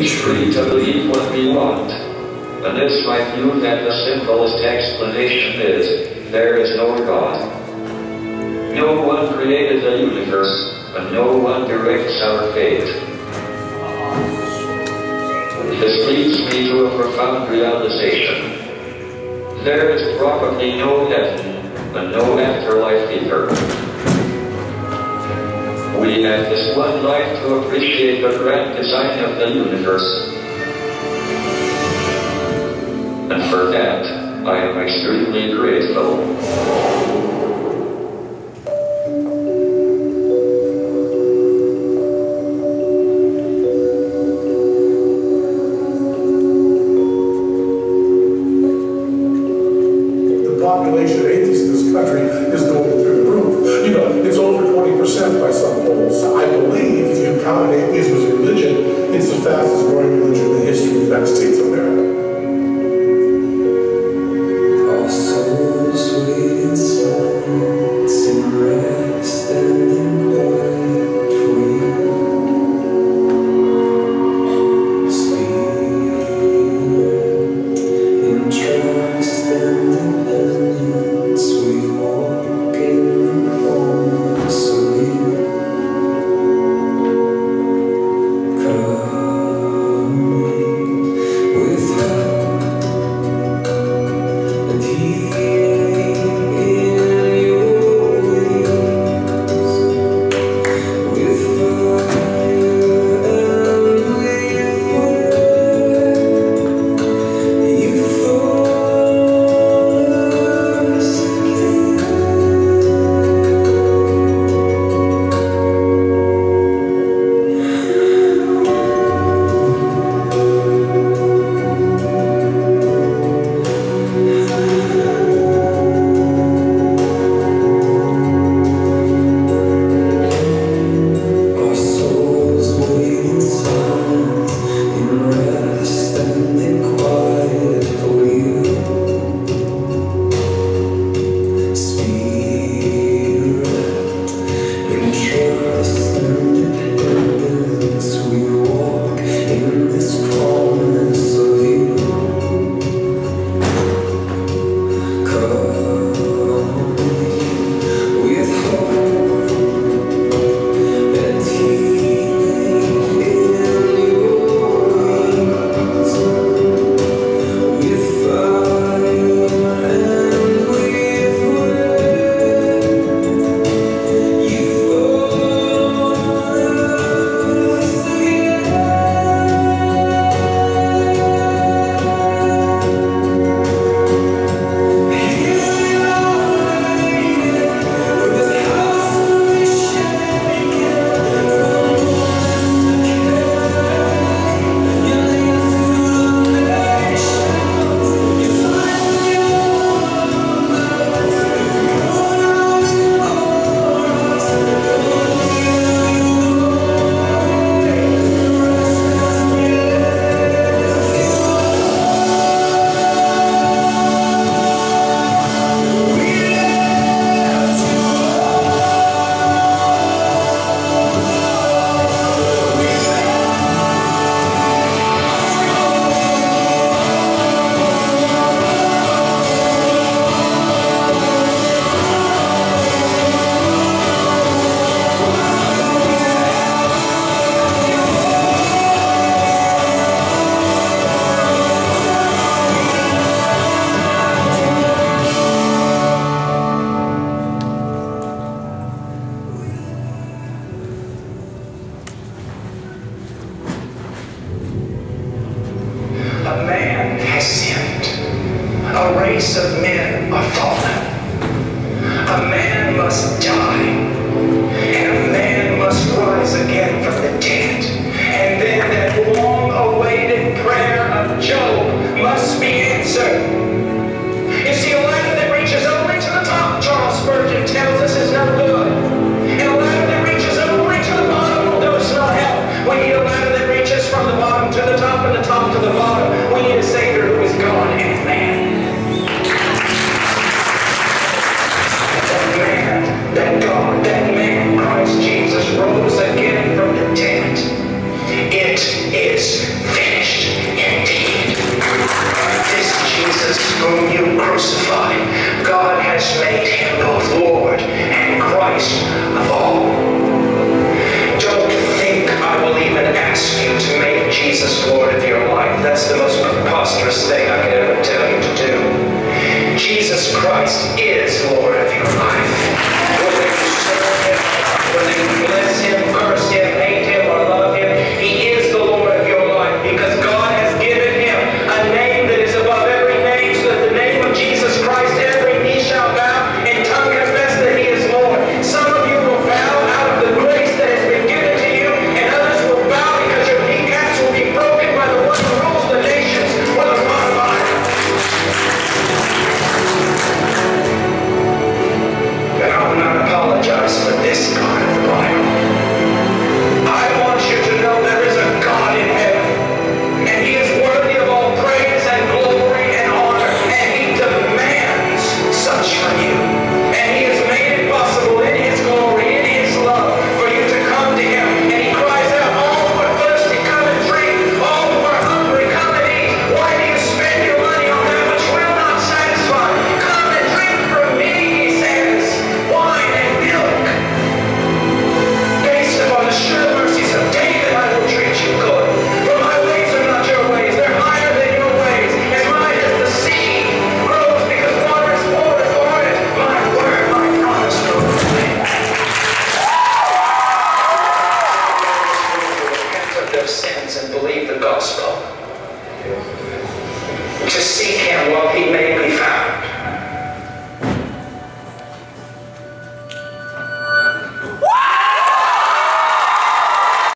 literally to believe what we want. And it's my view that the simplest explanation is, there is no God. No one created the universe, and no one directs our fate. This leads me to a profound realization. There is probably no heaven, and no afterlife either. We have this one life to appreciate the grand design of the universe. And for that, I am extremely grateful. To the top and the top to the bottom. We need a savior who is God and man. asked you to make Jesus Lord of your life. That's the most preposterous thing I could ever tell you to do. Jesus Christ is Lord of your life.